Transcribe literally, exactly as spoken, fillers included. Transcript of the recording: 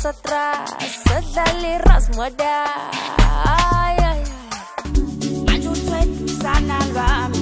stres Sedali ras muda Ay ay ay Maju cuit sana luam